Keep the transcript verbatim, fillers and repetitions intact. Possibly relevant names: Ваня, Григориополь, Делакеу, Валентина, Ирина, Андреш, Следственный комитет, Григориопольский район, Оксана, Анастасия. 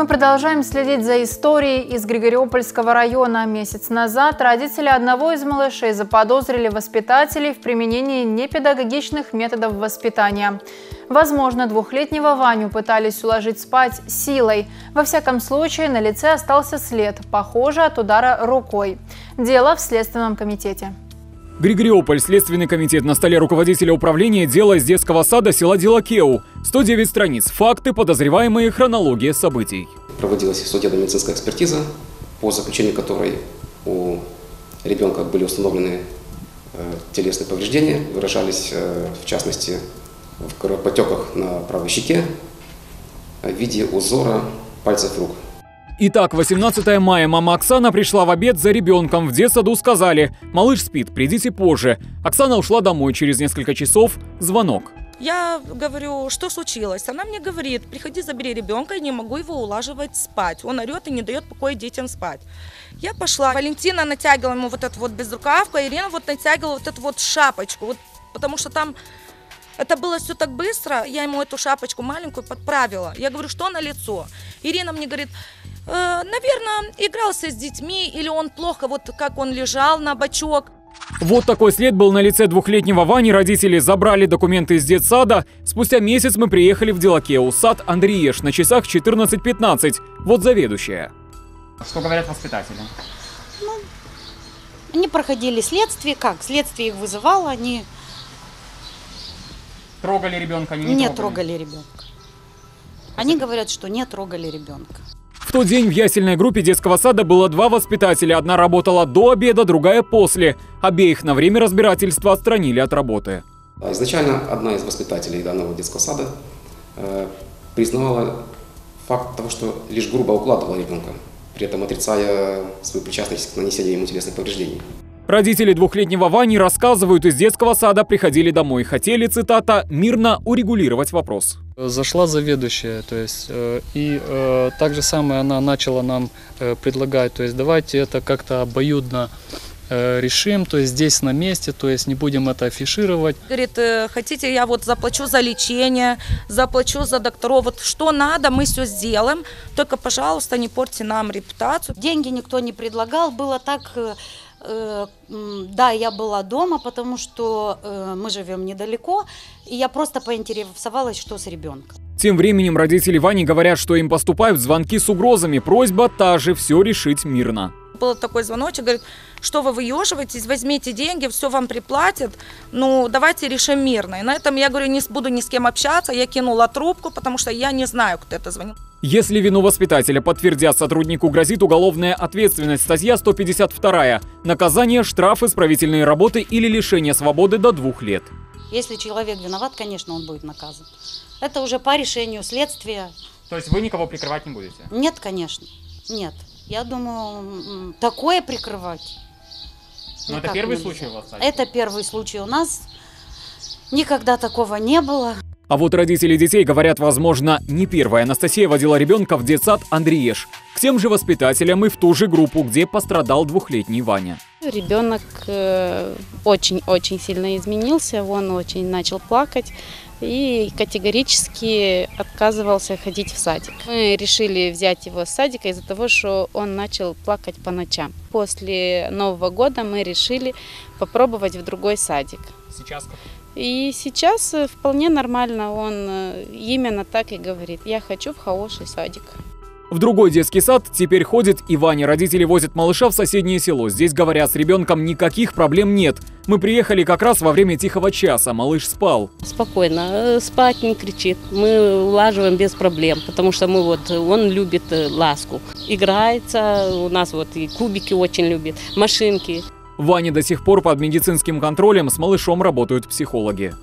Мы продолжаем следить за историей из Григориопольского района. Месяц назад родители одного из малышей заподозрили воспитателей в применении непедагогичных методов воспитания. Возможно, двухлетнего Ваню пытались уложить спать силой. Во всяком случае, на лице остался след, похоже, от удара рукой. Дело в Следственном комитете. Григориополь, Следственный комитет. На столе руководителя управления дело из детского сада села Делакеу. сто девять страниц. Факты, подозреваемые, хронология событий. Проводилась судебно-медицинская экспертиза, по заключению которой у ребенка были установлены э, телесные повреждения. Выражались, э, в частности, в кровоподтеках на правой щеке в виде узора пальцев рук. Итак, восемнадцатого мая мама Оксана пришла в обед за ребенком. В детсаду сказали: малыш спит, придите позже. Оксана ушла домой. Через несколько часов звонок. Я говорю: что случилось? Она мне говорит: приходи, забери ребенка, я не могу его улаживать спать. Он орет и не дает покоя детям спать. Я пошла. Валентина натягивала ему вот эту вот безрукавку, а Ирина вот натягивала вот эту вот шапочку. Вот, потому что там... Это было все так быстро, я ему эту шапочку маленькую подправила. Я говорю: что на лицо? Ирина мне говорит: э, наверное, игрался с детьми, или он плохо, вот как он лежал на бочок. Вот такой след был на лице двухлетнего Вани. Родители забрали документы из детсада. Спустя месяц мы приехали в Делакеу, сад Андреш, на часах четырнадцать пятнадцать. Вот заведующая. Что говорят воспитатели? Ну, они проходили следствие, как? Следствие их вызывало, они... Трогали ребенка, они не, не трогали. трогали ребенка. Они говорят, что не трогали ребенка. В тот день в ясельной группе детского сада было два воспитателя. Одна работала до обеда, другая после. Обеих на время разбирательства отстранили от работы. Изначально одна из воспитателей данного детского сада э, признавала факт того, что лишь грубо укладывала ребенка, при этом отрицая свою причастность к нанесению ему телесных повреждений. Родители двухлетнего Вани рассказывают, из детского сада приходили домой. Хотели, цитата, мирно урегулировать вопрос. Зашла заведующая, то есть, и э, так же самое она начала нам э, предлагать, то есть давайте это как-то обоюдно э, решим, то есть здесь на месте, то есть не будем это афишировать. Говорит: хотите, я вот заплачу за лечение, заплачу за докторов, вот что надо, мы все сделаем, только, пожалуйста, не порти нам репутацию. Деньги никто не предлагал, было так... Да, я была дома, потому что мы живем недалеко, и я просто поинтересовалась, что с ребенком. Тем временем родители Вани говорят, что им поступают звонки с угрозами. Просьба та же: все решить мирно. Был такой звоночек, говорит: что вы выеживаетесь, возьмите деньги, все вам приплатят, ну давайте решим мирно. И на этом я говорю: не буду ни с кем общаться, я кинула трубку, потому что я не знаю, кто это звонил. Если вину воспитателя подтвердят, сотруднику грозит уголовная ответственность. Статья сто пятьдесят два. Наказание, штраф, исправительные работы или лишение свободы до двух лет. Если человек виноват, конечно, он будет наказан. Это уже по решению следствия. То есть вы никого прикрывать не будете? Нет, конечно. Нет. Я думаю, такое прикрывать... Но это первый случай у вас? Это первый случай у нас. Никогда такого не было. А вот родители детей говорят, возможно, не первая. Анастасия водила ребенка в детсад Андреш к тем же воспитателям и в ту же группу, где пострадал двухлетний Ваня. Ребенок очень-очень сильно изменился, он очень начал плакать и категорически отказывался ходить в садик. Мы решили взять его с садика из-за того, что он начал плакать по ночам. После Нового года мы решили попробовать в другой садик. Сейчас как? И сейчас вполне нормально, он именно так и говорит: я хочу в хороший садик. В другой детский сад теперь ходит и Ваня. Родители возят малыша в соседнее село. Здесь, говорят, с ребенком никаких проблем нет. Мы приехали как раз во время тихого часа, малыш спал. Спокойно, спать не кричит, мы улаживаем без проблем, потому что мы вот, он любит ласку. Играется, у нас вот и кубики очень любит, машинки. Ване до сих пор под медицинским контролем, с малышом работают психологи.